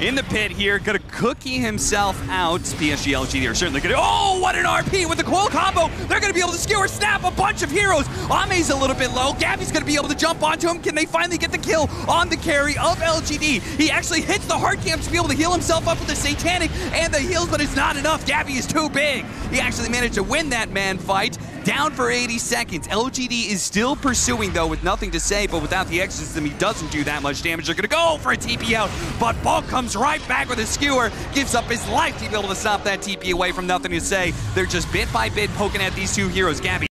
in the pit here, gonna cookie himself out. PSG, LGD are certainly gonna, oh, what an RP with the coil combo! They're gonna be able to skewer snap a bunch of heroes. Ame's a little bit low, Gabby's gonna be able to jump onto him. Can they finally get the kill on the carry of LGD? He actually hits the hard camp to be able to heal himself up with the satanic and the heals, but it's not enough. Gabby is too big. He actually managed to win that man fight. Down for 80 seconds. LGD is still pursuing, though, with nothing to say, but without the X system, he doesn't do that much damage. They're gonna go for a TP out, but Bulk comes right back with a skewer, gives up his life to be able to stop that TP away from nothing to say. They're just bit by bit poking at these two heroes. Gabby.